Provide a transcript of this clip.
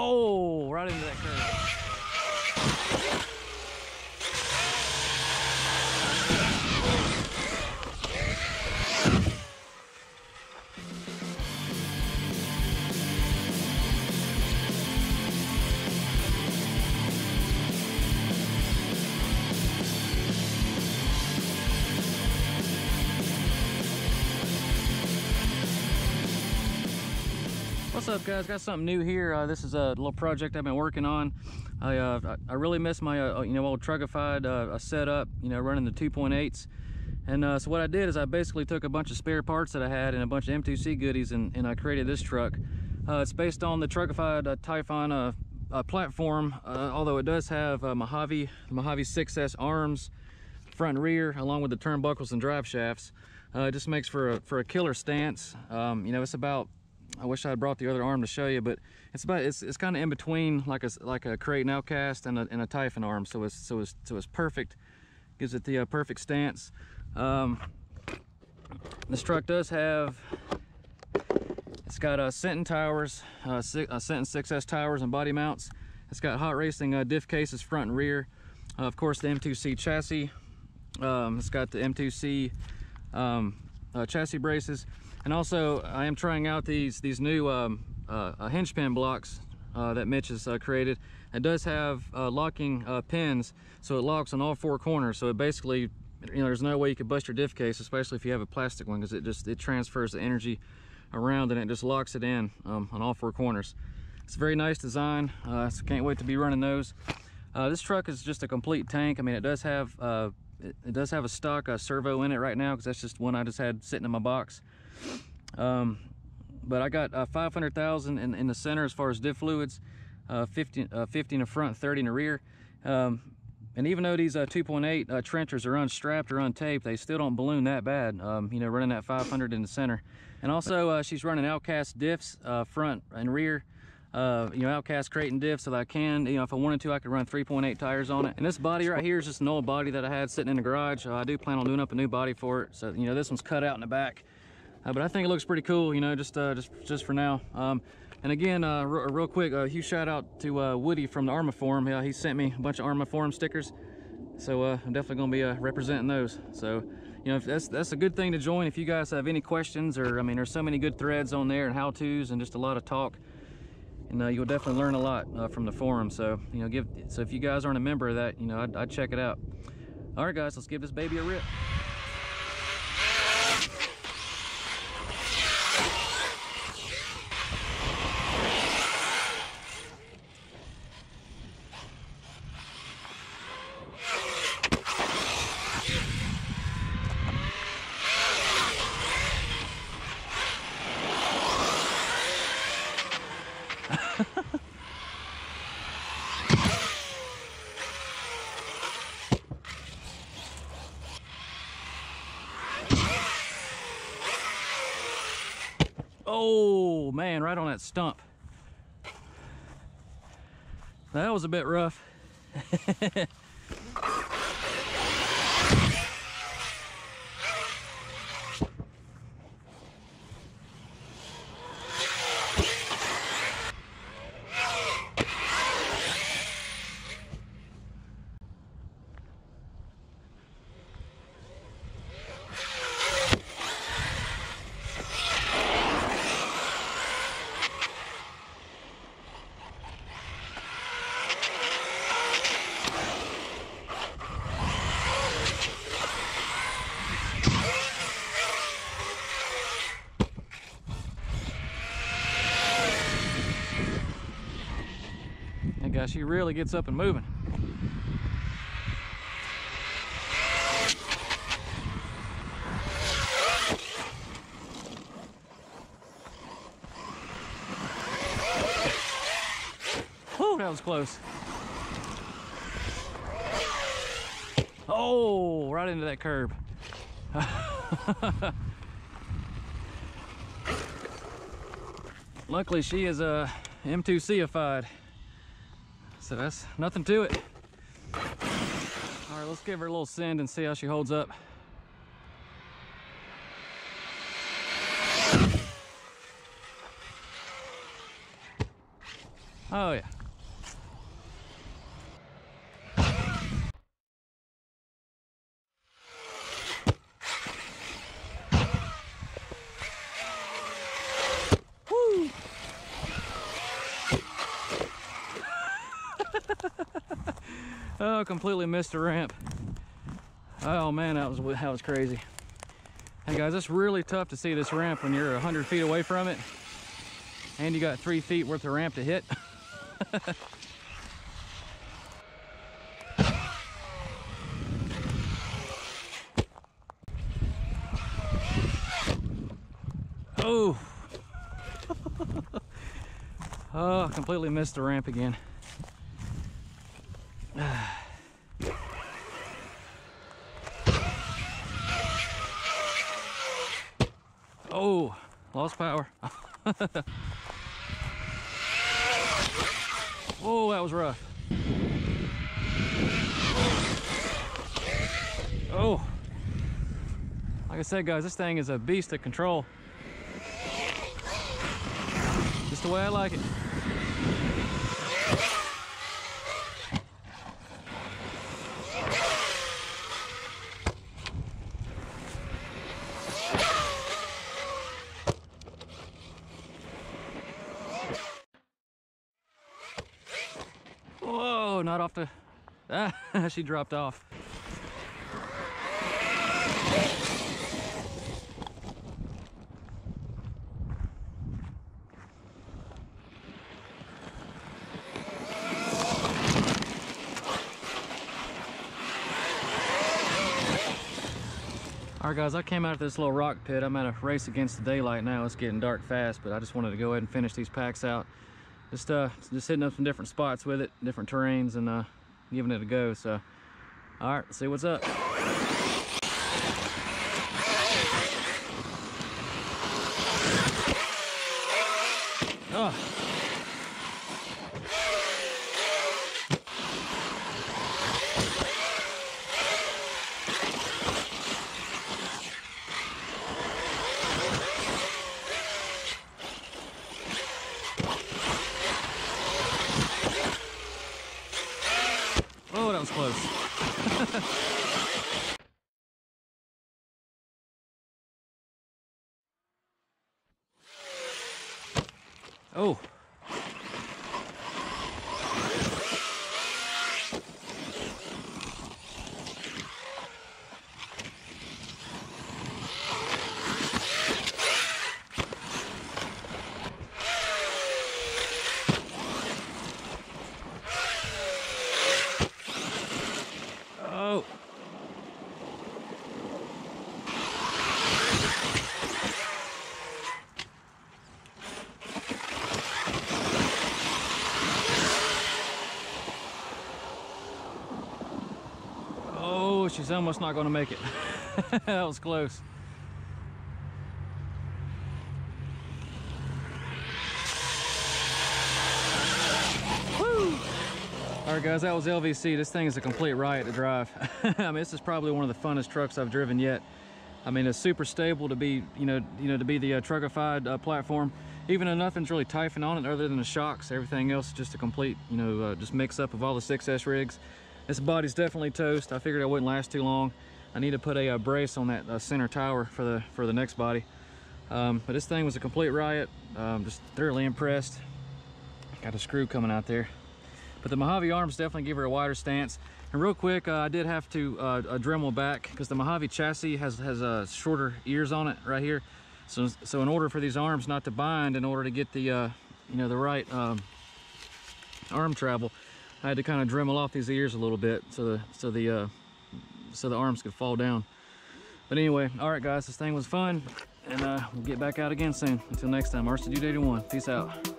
Oh, right into that curve. What's up, guys? Got something new here. This is a little project I've been working on. I really miss my old Truggified setup, running the 2.8s. And so what I did is I basically took a bunch of spare parts that I had and a bunch of M2C goodies, and I created this truck. It's based on the Truggified Typhon platform, although it does have Mojave 6S arms, front and rear, along with the turnbuckles and drive shafts. It just makes for a killer stance. It's about, I wish I had brought the other arm to show you, but it's kind of in between, like a crate and Outcast and a Typhon arm. So it's perfect. Gives it the perfect stance. This truck does have, it's got Senton towers, Senton 6S towers and body mounts. It's got Hot Racing diff cases front and rear. Of course, the M2C chassis. It's got the M2C chassis braces. And also, I am trying out these new hinge pin blocks that Mitch has created. It does have locking pins, so it locks on all four corners. So it basically, there's no way you could bust your diff case, especially if you have a plastic one, because it transfers the energy around and it just locks it in on all four corners. It's a very nice design, so can't wait to be running those. This truck is just a complete tank. I mean, it does have a stock servo in it right now, because that's just one I just had sitting in my box. But I got 500,000 in the center as far as diff fluids, 50 in the front, 30 in the rear. And even though these 2.8 Trenchers are unstrapped or untaped, they still don't balloon that bad, running that 500 in the center. And also she's running Outcast diffs front and rear, Outcast crate and diff, so that I can, if I wanted to, I could run 3.8 tires on it. And this body right here is just an old body that I had sitting in the garage. I do plan on doing up a new body for it, so this one's cut out in the back, but I think it looks pretty cool, just for now. And again, real quick, a huge shout out to Woody from the ARRMA forum. Yeah, he sent me a bunch of ARRMA forum stickers, so I'm definitely gonna be representing those. So that's a good thing to join if you guys have any questions, or there's so many good threads on there and how-tos and just a lot of talk. And you'll definitely learn a lot from the forum. So, so if you guys aren't a member of that, I'd check it out. All right, guys, let's give this baby a rip. Oh man, right on that stump. That was a bit rough. She really gets up and moving. Whew, that was close. Oh, right into that curb. Luckily, she is M2C-ified. So that's nothing to it. All right, let's give her a little send and see how she holds up. Oh, yeah. Woo! Oh, completely missed the ramp. Oh man, that was crazy. Hey guys, it's really tough to see this ramp when you're 100 feet away from it, and you got 3 feet worth of ramp to hit. Oh. Oh, completely missed the ramp again. Oh, lost power. Oh, that was rough. Oh, like I said, guys, this thing is a beast of control. Just the way I like it. Whoa, not off the... Ah, she dropped off. All right, guys, I came out of this little rock pit. I'm at a race against the daylight now. It's getting dark fast, but I just wanted to go ahead and finish these packs out. Just hitting up some different spots with it, different terrains, and giving it a go. So, all right, see what's up. Oh. That was close. Oh. She's almost not going to make it. That was close. Woo! All right, guys, that was LVC. This thing is a complete riot to drive. I mean, this is probably one of the funnest trucks I've driven yet. I mean, it's super stable to be, to be the Truggified platform. Even though nothing's really Typhon on it other than the shocks. Everything else is just a complete, just mix up of all the 6S rigs. This body's definitely toast. I figured I wouldn't last too long. I need to put a brace on that center tower for the next body. But this thing was a complete riot. Just thoroughly impressed. Got a screw coming out there. But the Mojave arms definitely give her a wider stance. And real quick, I did have to Dremel back because the Mojave chassis has shorter ears on it right here. So in order for these arms not to bind, in order to get the the right arm travel, I had to kind of Dremel off these ears a little bit so the arms could fall down. But anyway, all right, guys, this thing was fun, and we'll get back out again soon. Until next time, RC DUDE81. Peace out.